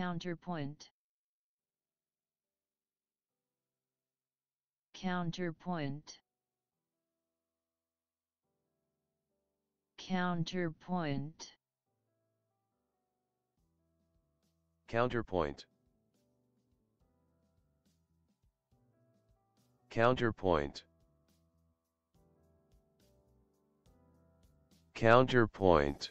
Counterpoint. Counterpoint. Counterpoint. Counterpoint. Counterpoint. Counterpoint.